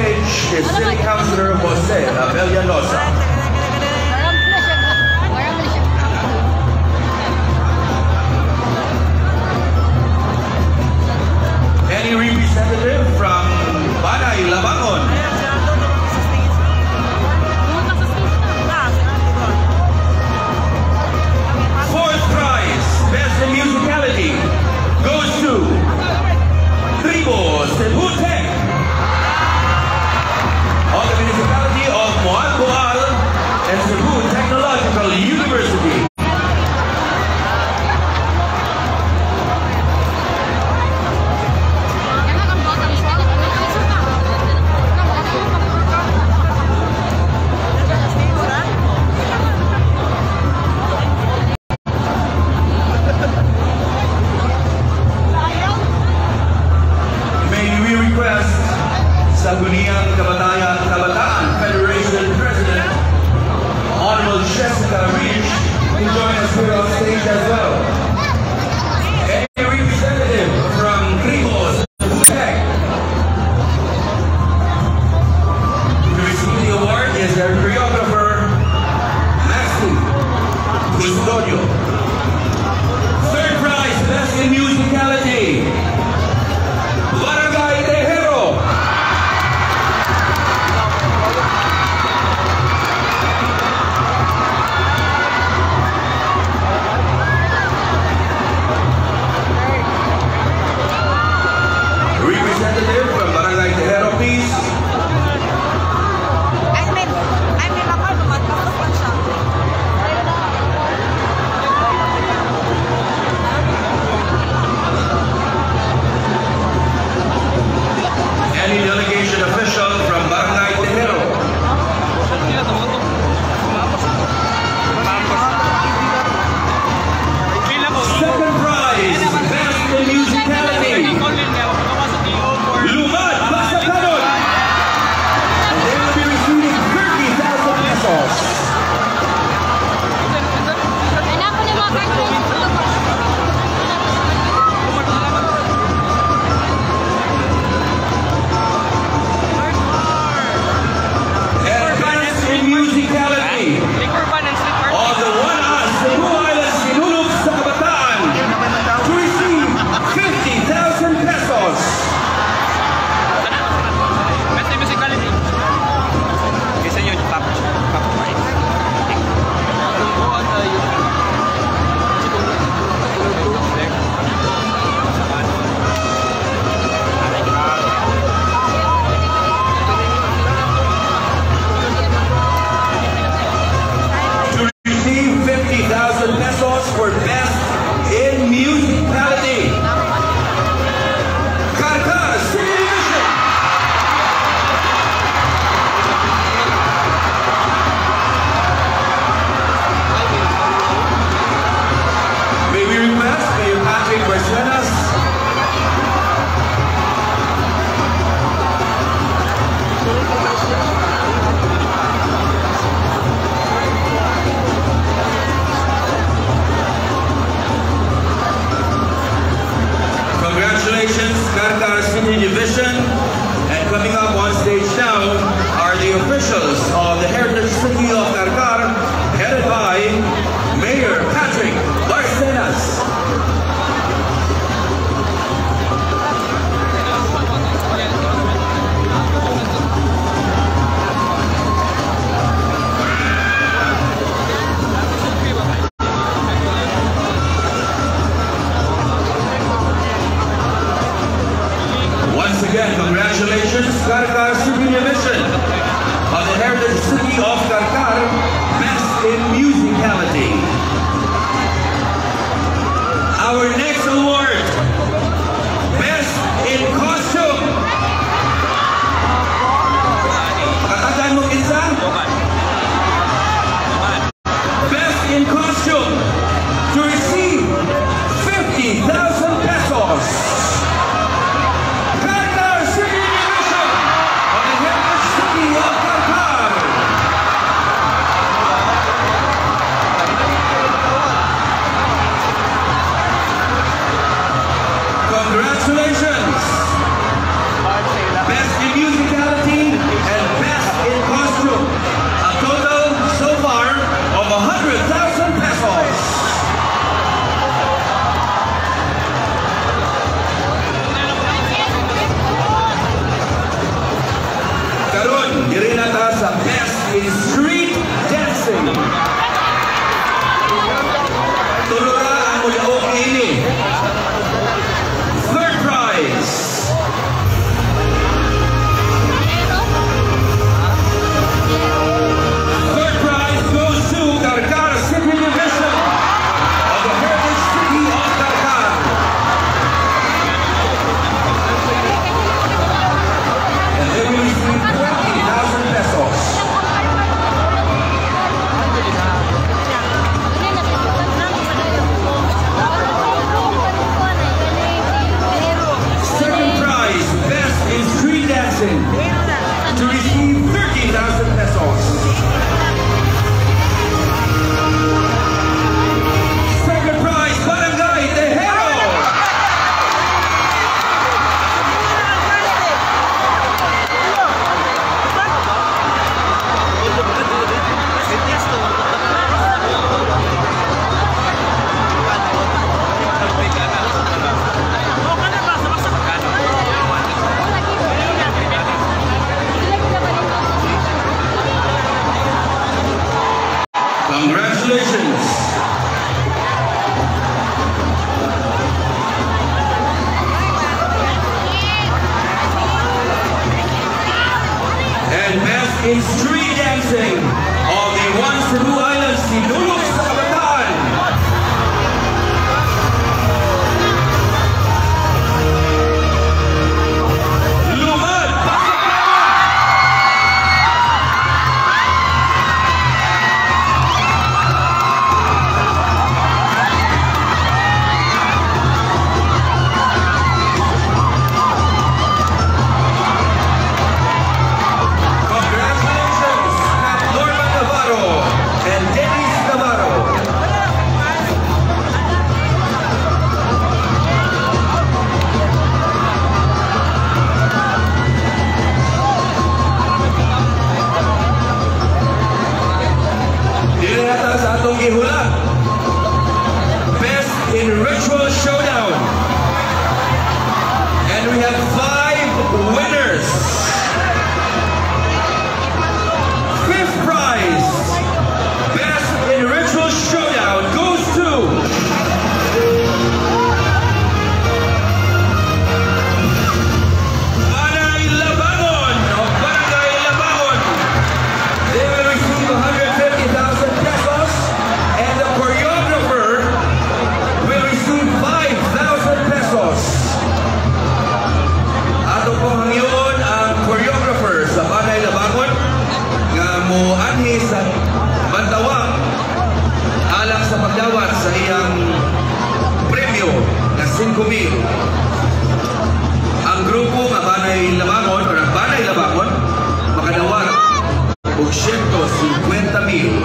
stage is City Councilor Jose Avelia Losa. Any representative from Banay Labangon? Carcar City Division, and coming up on stage now are the officials of the heritage city of Carcar, headed by Mayor Patrick Barcenas. Again, Congratulations. And best in street dancing of the One Cebu Islands, si Lulu Sabatan. Lumad! Ang grupo nga Banay Labangon o Banay Labangon makadawar 850,000.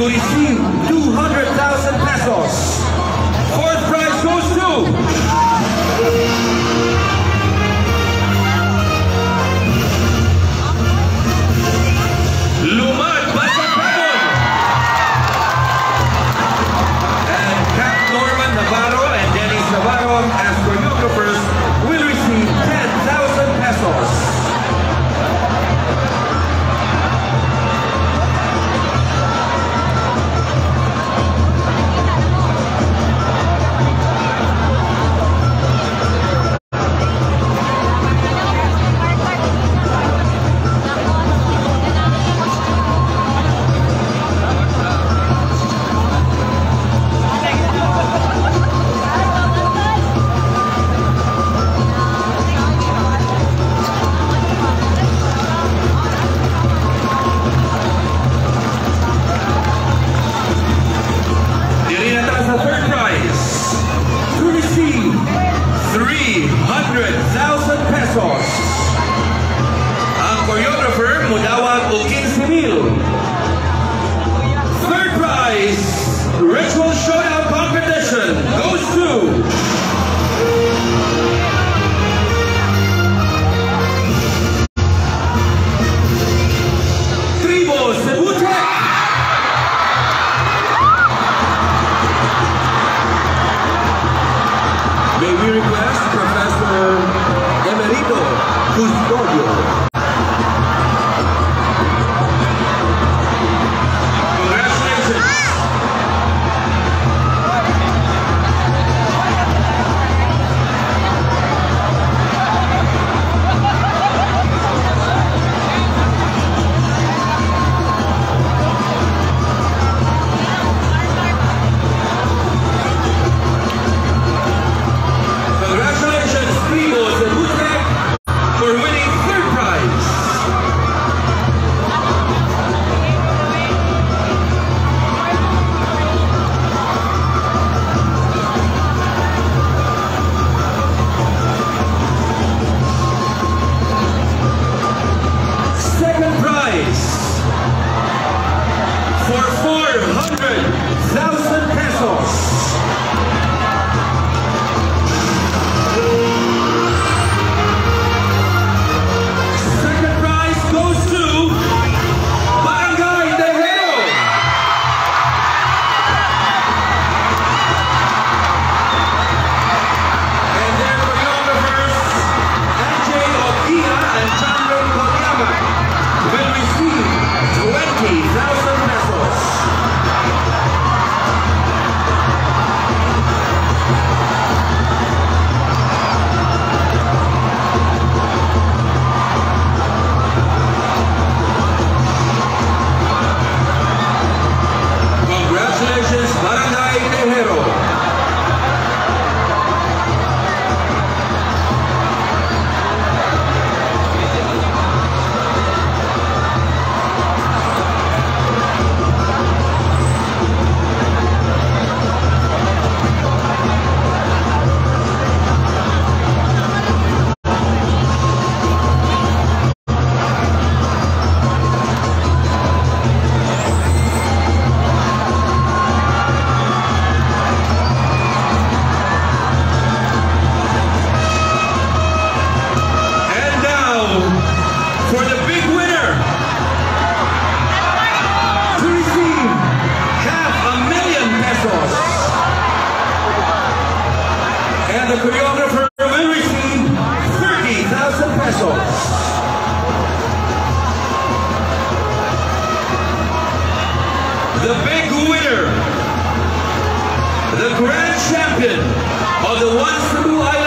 To receive 200,000 pesos. Fourth prize goes to... Congratulations! The big winner, the grand champion of the One Cebu